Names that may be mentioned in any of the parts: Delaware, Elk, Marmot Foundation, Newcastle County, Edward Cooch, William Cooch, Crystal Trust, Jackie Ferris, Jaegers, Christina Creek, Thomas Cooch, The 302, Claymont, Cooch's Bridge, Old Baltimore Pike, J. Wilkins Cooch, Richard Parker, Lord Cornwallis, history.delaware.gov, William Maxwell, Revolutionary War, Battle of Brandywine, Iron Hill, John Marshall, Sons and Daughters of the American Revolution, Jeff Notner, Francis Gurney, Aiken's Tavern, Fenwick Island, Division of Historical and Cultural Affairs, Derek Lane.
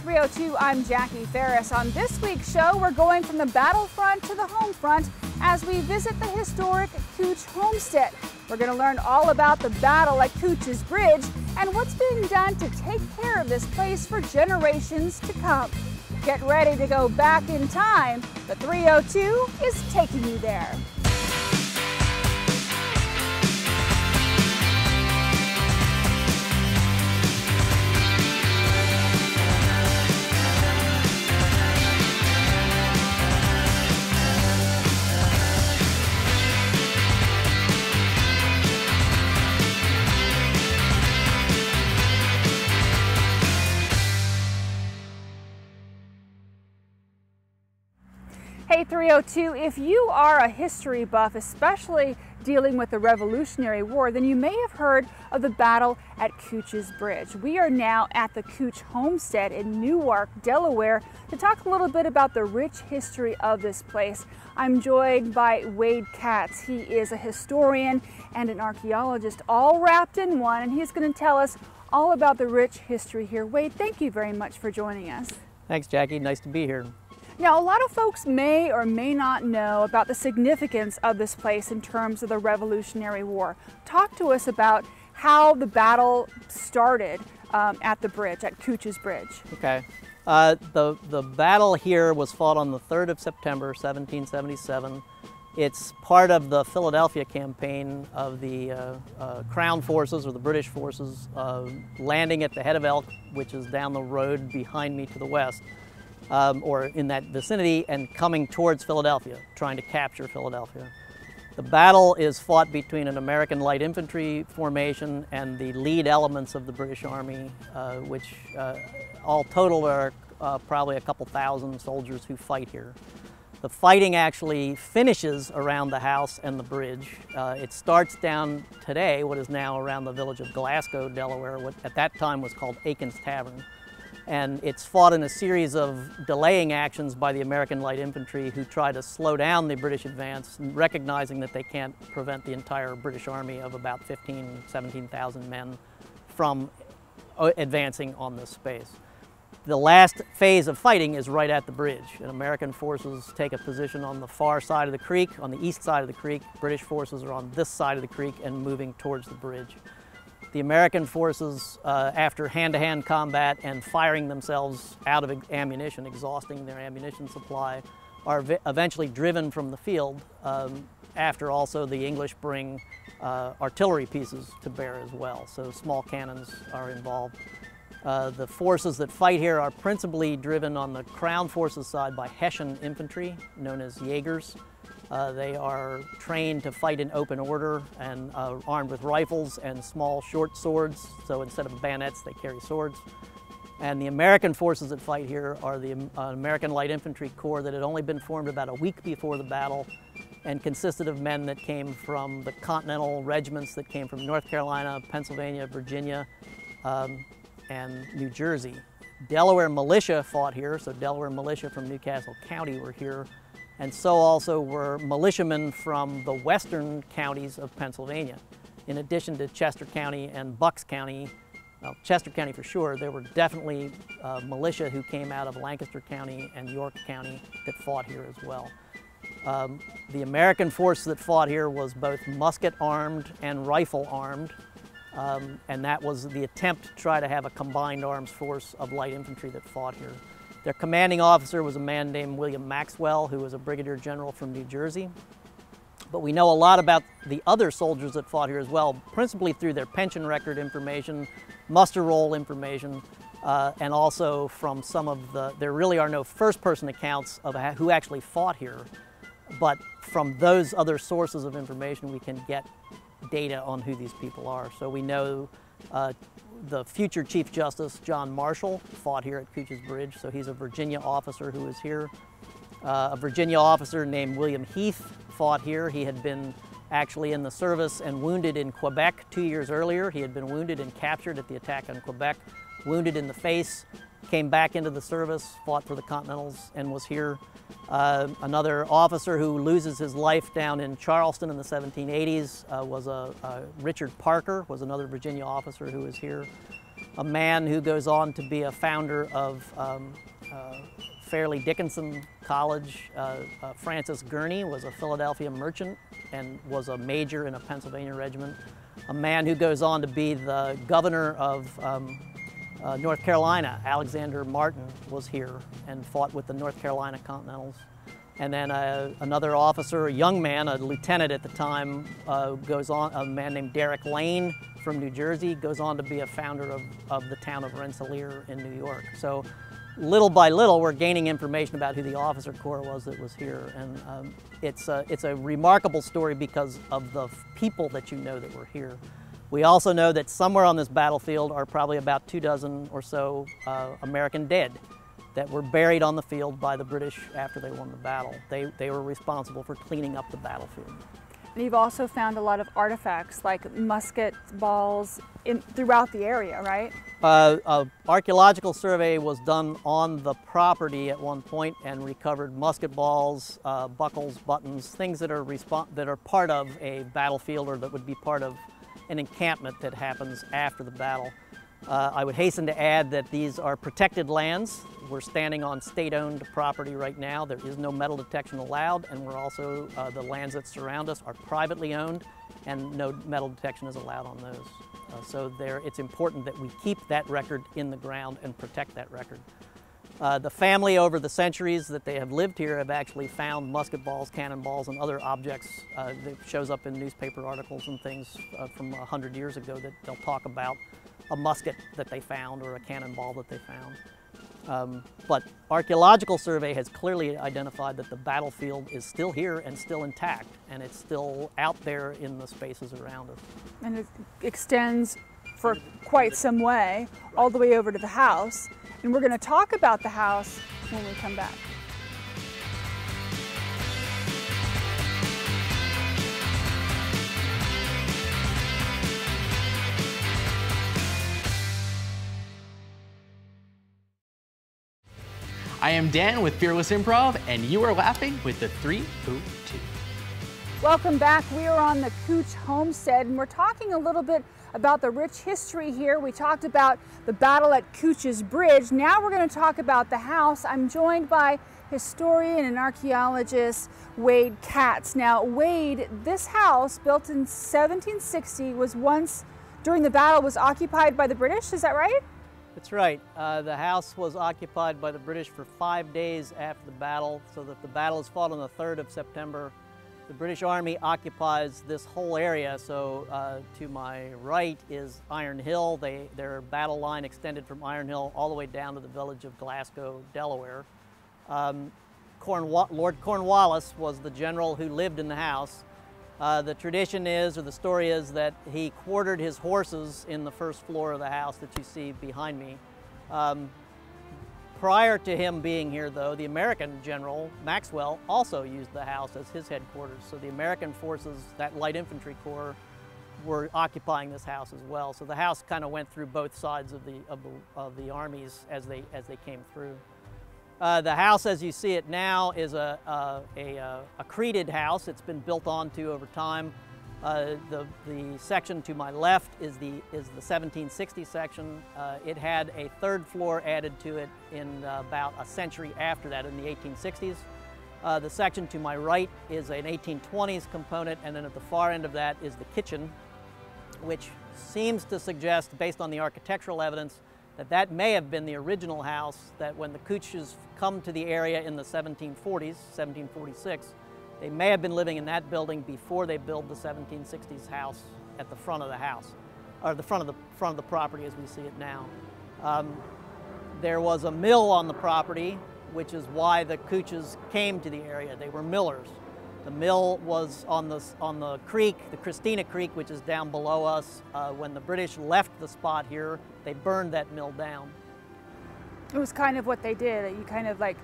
302, I'm Jackie Ferris. On this week's show, we're going from the battlefront to the home front as we visit the historic Cooch Homestead. We're going to learn all about the battle at Cooch's Bridge and what's being done to take care of this place for generations to come. Get ready to go back in time. The 302 is taking you there. Hey 302, if you are a history buff, especially dealing with the Revolutionary War, then you may have heard of the battle at Cooch's Bridge. We are now at the Cooch Homestead in Newark, Delaware, to talk a little bit about the rich history of this place. I'm joined by Wade Katz. He is a historian and an archaeologist all wrapped in one, and he's going to tell us all about the rich history here. Wade, thank you very much for joining us. Thanks, Jackie. Nice to be here. Now, a lot of folks may or may not know about the significance of this place in terms of the Revolutionary War. Talk to us about how the battle started at the bridge, at Cooch's Bridge. Okay. The battle here was fought on the 3rd of September, 1777. It's part of the Philadelphia campaign of the Crown forces, or the British forces, landing at the head of Elk, which is down the road behind me to the west. Or in that vicinity, and coming towards Philadelphia, trying to capture Philadelphia. The battle is fought between an American light infantry formation and the lead elements of the British Army, which all total are probably a couple thousand soldiers who fight here. The fighting actually finishes around the house and the bridge. It starts down today, what is now around the village of Glasgow, Delaware, what at that time was called Aiken's Tavern. And it's fought in a series of delaying actions by the American light infantry, who try to slow down the British advance, recognizing that they can't prevent the entire British army of about 15,000, 17,000 men from advancing on this space. The last phase of fighting is right at the bridge, and American forces take a position on the far side of the creek, on the east side of the creek. British forces are on this side of the creek and moving towards the bridge. The American forces, after hand-to-hand combat and firing themselves out of ammunition, exhausting their ammunition supply, are eventually driven from the field, after also the English bring artillery pieces to bear as well, so small cannons are involved. The forces that fight here are principally driven on the Crown forces side by Hessian infantry, known as Jaegers. They are trained to fight in open order and armed with rifles and small short swords. So instead of bayonets, they carry swords. And the American forces that fight here are the American Light Infantry Corps that had only been formed about a week before the battle and consisted of men that came from the Continental regiments that came from North Carolina, Pennsylvania, Virginia, and New Jersey. Delaware militia fought here, so Delaware militia from Newcastle County were here. And so also were militiamen from the western counties of Pennsylvania. In addition to Chester County and Bucks County, well, Chester County for sure, there were definitely militia who came out of Lancaster County and York County that fought here as well. The American force that fought here was both musket-armed and rifle-armed, and that was the attempt to try to have a combined arms force of light infantry that fought here. Their commanding officer was a man named William Maxwell, who was a brigadier general from New Jersey. But we know a lot about the other soldiers that fought here as well, principally through their pension record information, muster roll information, and also from some of the, there really are no first-person accounts of who actually fought here, but from those other sources of information we can get data on who these people are. So we know the future Chief Justice, John Marshall, fought here at Cooch's Bridge, so he's a Virginia officer who is here. A Virginia officer named William Heath fought here. He had been actually in the service and wounded in Quebec 2 years earlier. He had been wounded and captured at the attack on Quebec, wounded in the face, came back into the service, fought for the Continentals, and was here. Another officer who loses his life down in Charleston in the 1780s was Richard Parker, was another Virginia officer who was here. a man who goes on to be a founder of Fairleigh Dickinson College. Francis Gurney was a Philadelphia merchant and was a major in a Pennsylvania regiment. A man who goes on to be the governor of North Carolina, Alexander Martin, was here and fought with the North Carolina Continentals. And then another officer, a young man, a lieutenant at the time, goes on, a man named Derek Lane from New Jersey, goes on to be a founder of the town of Rensselaer in New York. So little by little, we're gaining information about who the officer corps was that was here. And it's a remarkable story because of the people that you know that were here. We also know that somewhere on this battlefield are probably about 24 or so American dead that were buried on the field by the British after they won the battle. They were responsible for cleaning up the battlefield. And you've also found a lot of artifacts like musket balls throughout the area, right? An archaeological survey was done on the property at one point and recovered musket balls, buckles, buttons, things that are part of a battlefield or that would be part of an encampment that happens after the battle. I would hasten to add that these are protected lands. We're standing on state-owned property right now. There is no metal detection allowed, and we're also, the lands that surround us are privately owned, and no metal detection is allowed on those. It's important that we keep that record in the ground and protect that record. The family, over the centuries that they have lived here, have actually found musket balls, cannonballs, and other objects that shows up in newspaper articles and things from 100 years ago that they'll talk about. A musket that they found or a cannonball that they found. But archaeological survey has clearly identified that the battlefield is still here and still intact, and it's still out there in the spaces around us. And it extends for quite some way, all the way over to the house. And we're going to talk about the house when we come back. I am Dan with Fearless Improv, and you are laughing with the 302. Welcome back. We are on the Cooch Homestead, and we're talking a little bit about the rich history here. We talked about the battle at Cooch's Bridge. Now we're going to talk about the house. I'm joined by historian and archaeologist Wade Katz. Now, Wade, this house, built in 1760, was once, during the battle, was occupied by the British. Is that right? That's right. The house was occupied by the British for 5 days after the battle, so that the battle is fought on the 3rd of September. The British Army occupies this whole area, so to my right is Iron Hill. Their battle line extended from Iron Hill all the way down to the village of Glasgow, Delaware. Lord Cornwallis was the general who lived in the house. The tradition is, or the story is, that he quartered his horses in the first floor of the house that you see behind me. Prior to him being here, though, the American general, Maxwell, also used the house as his headquarters. So the American forces, that light infantry corps, were occupying this house as well. So the house kind of went through both sides of the armies as they came through. The house as you see it now is a accreted house. It's been built onto over time. The section to my left is the 1760 section. It had a third floor added to it in about a century after that, in the 1860s. The section to my right is an 1820s component, and then at the far end of that is the kitchen, which seems to suggest, based on the architectural evidence, that may have been the original house, that when the Cooches come to the area in the 1740s, 1746, they may have been living in that building before they build the 1760s house at the front of the house, or the front of the property as we see it now. There was a mill on the property, which is why the Cooches came to the area. They were millers. The mill was on the creek, the Christina Creek, which is down below us. When the British left the spot here, they burned that mill down. It was kind of what they did. You kind of like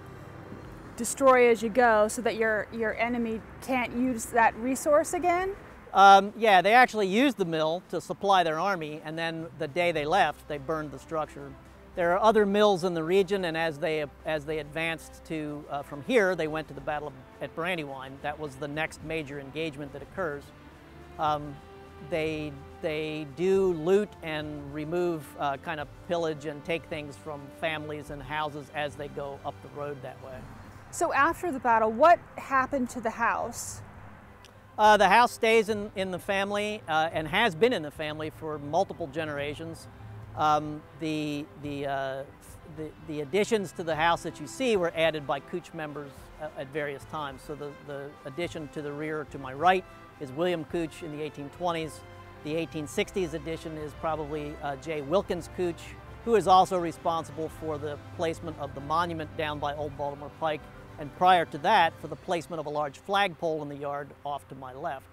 destroy as you go so that your enemy can't use that resource again? Yeah, they actually used the mill to supply their army, and then the day they left, they burned the structure. There are other mills in the region, and as they advanced to from here, they went to the Battle at Brandywine. That was the next major engagement that occurs. They do loot and remove, kind of pillage and take things from families and houses as they go up the road that way. So after the battle, what happened to the house? The house stays in the family and has been in the family for multiple generations. The additions to the house that you see were added by Cooch members at various times. So the addition to the rear to my right is William Cooch in the 1820s. The 1860s addition is probably J. Wilkins Cooch, who is also responsible for the placement of the monument down by Old Baltimore Pike, and prior to that, for the placement of a large flagpole in the yard off to my left.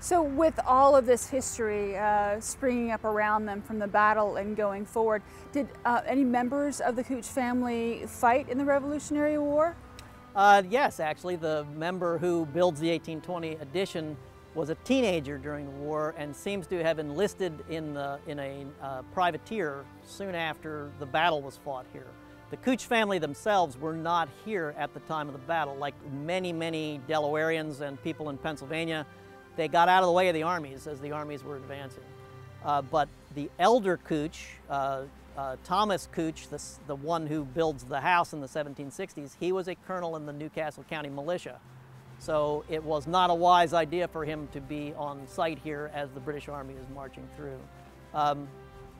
So with all of this history springing up around them from the battle and going forward, did any members of the Cooch family fight in the Revolutionary War? Yes, actually. The member who builds the 1820 edition was a teenager during the war and seems to have enlisted in a privateer soon after the battle was fought here. The Cooch family themselves were not here at the time of the battle. Like many, many Delawareans and people in Pennsylvania, they got out of the way of the armies as the armies were advancing. But the elder Cooch, Thomas Cooch, the one who builds the house in the 1760s, he was a colonel in the Newcastle County militia. So it was not a wise idea for him to be on site here as the British Army is marching through.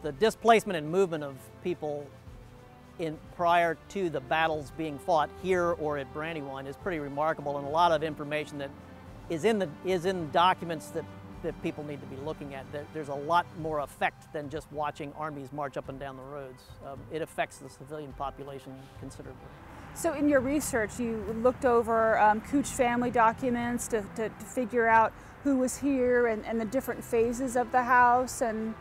The displacement and movement of people prior to the battles being fought here or at Brandywine is pretty remarkable, and a lot of information that is in documents that people need to be looking at. There's a lot more effect than just watching armies march up and down the roads. It affects the civilian population considerably. So in your research, you looked over Cooch family documents to figure out who was here and the different phases of the house. And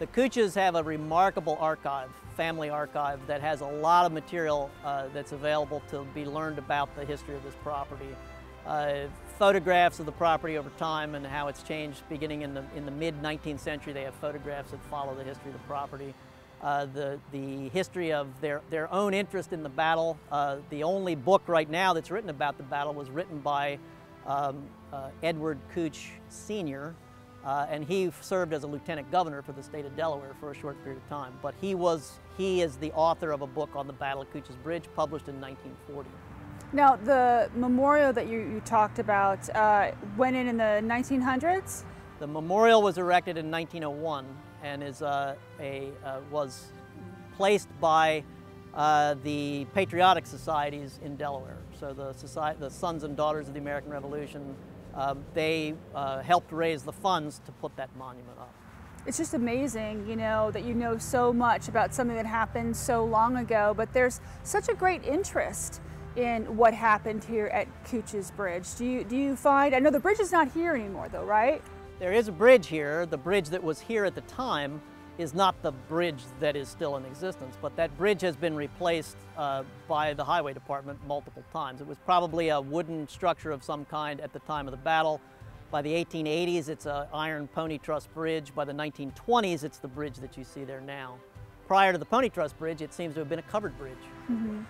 the Cooches have a remarkable archive, family archive, that has a lot of material that's available to be learned about the history of this property. Photographs of the property over time and how it's changed. Beginning in the mid-19th century, they have photographs that follow the history of the property. The history of their own interest in the battle. The only book right now that's written about the battle was written by Edward Cooch Sr., and he served as a lieutenant governor for the state of Delaware for a short period of time. But he is the author of a book on the Battle of Cooch's Bridge, published in 1940. Now, the memorial that you talked about went in the 1900s? The memorial was erected in 1901 and is was placed by the patriotic societies in Delaware. So the Sons and Daughters of the American Revolution, they helped raise the funds to put that monument up. It's just amazing, you know, that you know so much about something that happened so long ago, but there's such a great interest in what happened here at Cooch's Bridge. Do you find, I know the bridge is not here anymore though, right? There is a bridge here. The bridge that was here at the time is not the bridge that is still in existence, but that bridge has been replaced by the highway department multiple times. It was probably a wooden structure of some kind at the time of the battle. By the 1880s, it's an iron Pony Truss bridge. By the 1920s, it's the bridge that you see there now. Prior to the Pony Truss bridge, it seems to have been a covered bridge. Mm-hmm.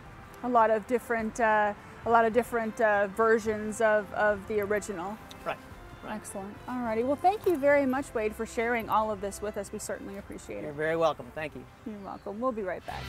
A lot of different versions of the original. Right. Excellent. All righty. Well, thank you very much, Wade, for sharing all of this with us. We certainly appreciate it. You're very welcome. Thank you. You're welcome. We'll be right back.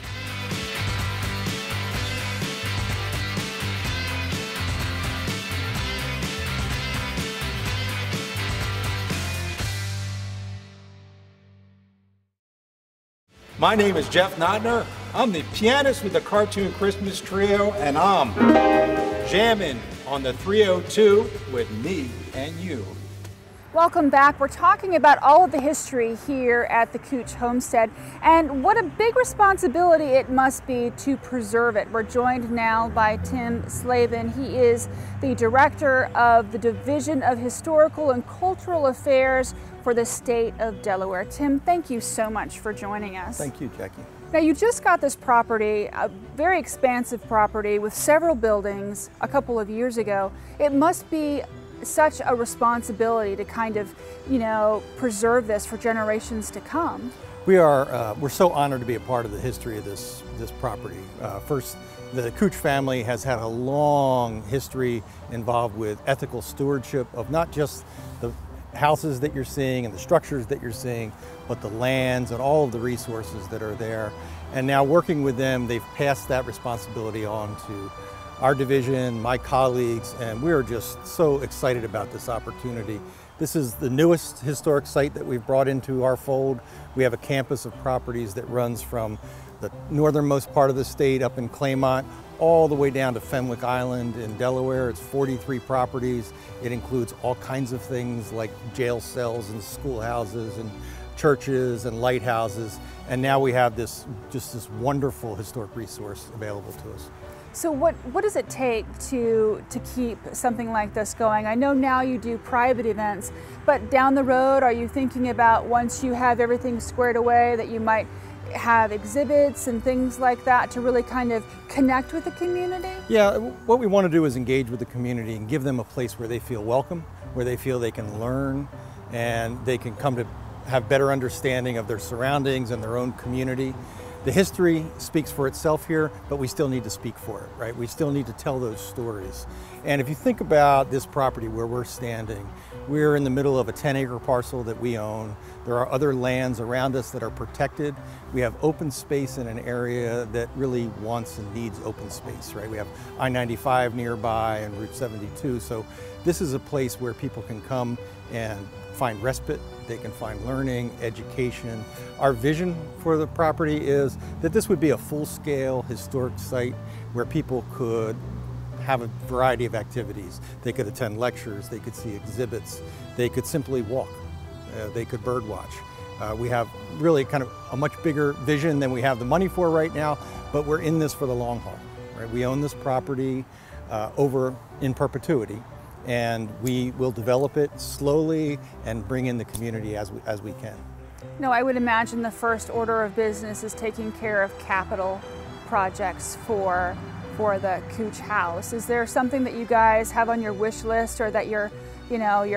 My name is Jeff Notner. I'm the pianist with the Cartoon Christmas Trio, and I'm jamming on the 302 with me and you. Welcome back. We're talking about all of the history here at the Cooch Homestead and what a big responsibility it must be to preserve it. We're joined now by Tim Slavin. He is the director of the Division of Historical and Cultural Affairs for the state of Delaware. Tim, thank you so much for joining us. Thank you, Jackie. Now, you just got this property, a very expansive property with several buildings a couple of years ago. It must be such a responsibility to kind of, you know, preserve this for generations to come. We are, we're so honored to be a part of the history of this property. First, the Cooch family has had a long history involved with ethical stewardship of not just the houses that you're seeing and the structures that you're seeing, but the lands and all of the resources that are there. And now working with them, they've passed that responsibility on to our division, my colleagues, and we're just so excited about this opportunity. This is the newest historic site that we've brought into our fold. We have a campus of properties that runs from the northernmost part of the state up in Claymont all the way down to Fenwick Island in Delaware. It's 43 properties. It includes all kinds of things like jail cells and schoolhouses and churches and lighthouses. And now we have this, just this wonderful historic resource available to us. So what does it take to keep something like this going? I know now you do private events, but down the road, are you thinking about once you have everything squared away that you might have exhibits and things like that to really kind of connect with the community? Yeah, what we want to do is engage with the community and give them a place where they feel welcome, where they feel they can learn and they can come to have better understanding of their surroundings and their own community. The history speaks for itself here, but we still need to speak for it, right? We still need to tell those stories. And if you think about this property where we're standing, we're in the middle of a 10-acre parcel that we own. There are other lands around us that are protected. We have open space in an area that really wants and needs open space, right? We have I-95 nearby and Route 72. So this is a place where people can come and find respite, they can find learning, education. Our vision for the property is that this would be a full-scale historic site where people could have a variety of activities. They could attend lectures, they could see exhibits, they could simply walk, they could birdwatch. We have really kind of a much bigger vision than we have the money for right now, but we're in this for the long haul, right? We own this property over in perpetuity, and we will develop it slowly and bring in the community as we can. No, I would imagine the first order of business is taking care of capital projects for the Cooch House. Is there something that you guys have on your wish list or that you're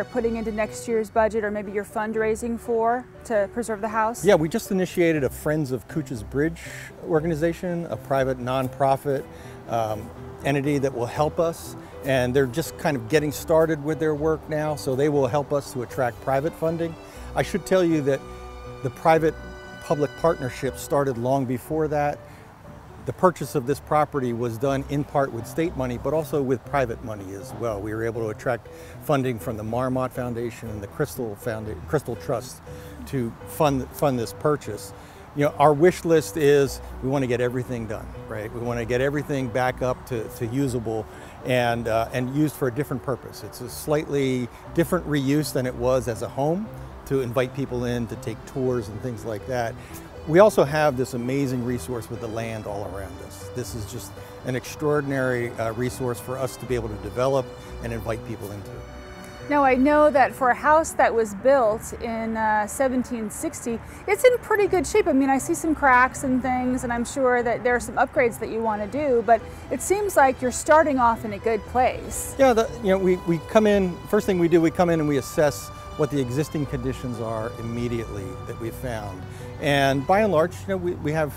putting into next year's budget or maybe you're fundraising for to preserve the house? Yeah, we just initiated a Friends of Cooch's Bridge organization, a private nonprofit entity that will help us. And they're just kind of getting started with their work now, so they will help us to attract private funding. I should tell you that the private-public partnership started long before that. The purchase of this property was done in part with state money, but also with private money as well. We were able to attract funding from the Marmot Foundation and the Crystal Trust to fund this purchase. You know, our wish list is we want to get everything done, right? We want to get everything back up to usable and used for a different purpose. It's a slightly different reuse than it was as a home to invite people in to take tours and things like that. We also have this amazing resource with the land all around us. This is just an extraordinary resource for us to be able to develop and invite people into. Now, I know that for a house that was built in 1760, it's in pretty good shape. I mean, I see some cracks and things, and I'm sure that there are some upgrades that you want to do, but it seems like you're starting off in a good place. Yeah, we come in, first thing we do, we come in and we assess what the existing conditions are immediately that we've found. And by and large, we have,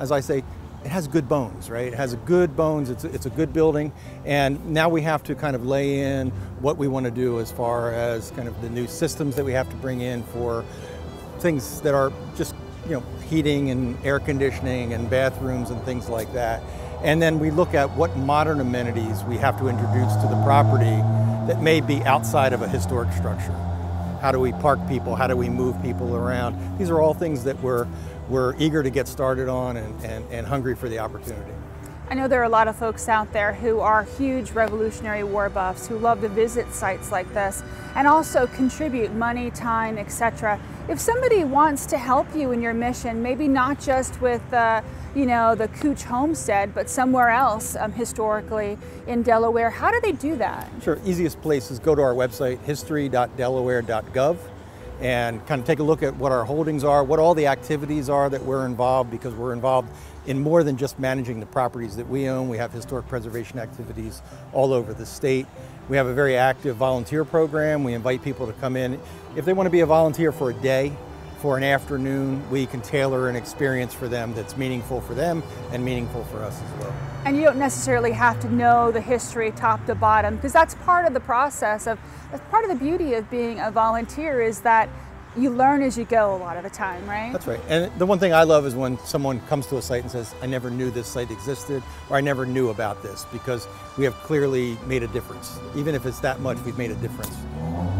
as I say, it has good bones, right? It has good bones, it's a good building, and now we have to kind of lay in what we want to do as far as kind of the new systems that we have to bring in for things that are just, heating and air conditioning and bathrooms and things like that. And then we look at what modern amenities we have to introduce to the property that may be outside of a historic structure. How do we park people? How do we move people around? These are all things that we're eager to get started on and hungry for the opportunity. I know there are a lot of folks out there who are huge Revolutionary War buffs who love to visit sites like this and also contribute money, time, etc. If somebody wants to help you in your mission, maybe not just with the Cooch Homestead, but somewhere else historically in Delaware, how do they do that? Sure, easiest place is go to our website, history.delaware.gov, and kind of take a look at what our holdings are, what all the activities are that we're involved, because we're involved in more than just managing the properties that we own. We have historic preservation activities all over the state. We have a very active volunteer program. We invite people to come in. If they want to be a volunteer for a day, for an afternoon, we can tailor an experience for them that's meaningful for them and meaningful for us as well. And you don't necessarily have to know the history top to bottom, because that's part of the process of, that's part of the beauty of being a volunteer, is that you learn as you go a lot of the time, right? That's right. And the one thing I love is when someone comes to a site and says, I never knew this site existed, or I never knew about this, because we have clearly made a difference. Even if it's that much, we've made a difference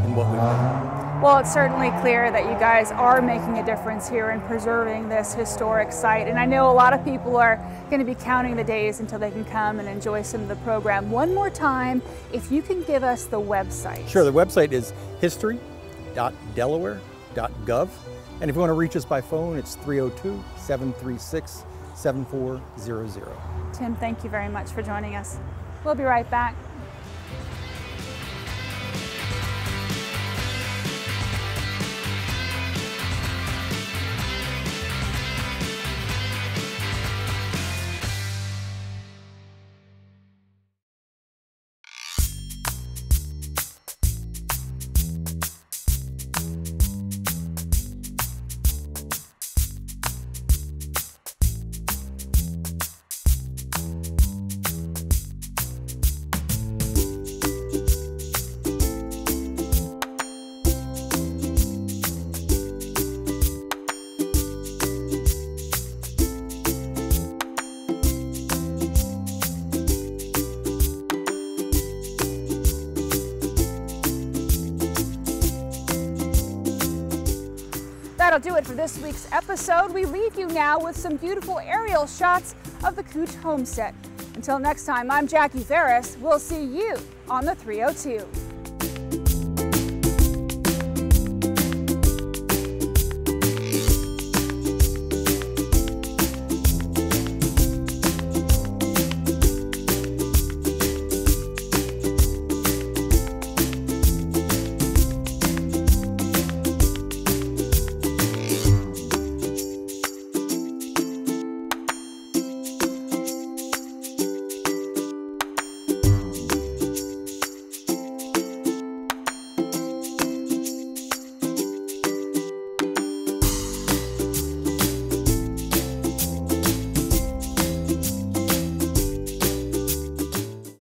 in what we've done. Well, it's certainly clear that you guys are making a difference here in preserving this historic site. And I know a lot of people are going to be counting the days until they can come and enjoy some of the program. One more time, if you can give us the website. Sure. The website is history.delaware.gov, and if you want to reach us by phone, it's 302-736-7400. Tim, thank you very much for joining us. We'll be right back. That'll do it for this week's episode. We leave you now with some beautiful aerial shots of the Cooch Homestead. Until next time, I'm Jackie Ferris. We'll see you on the 302.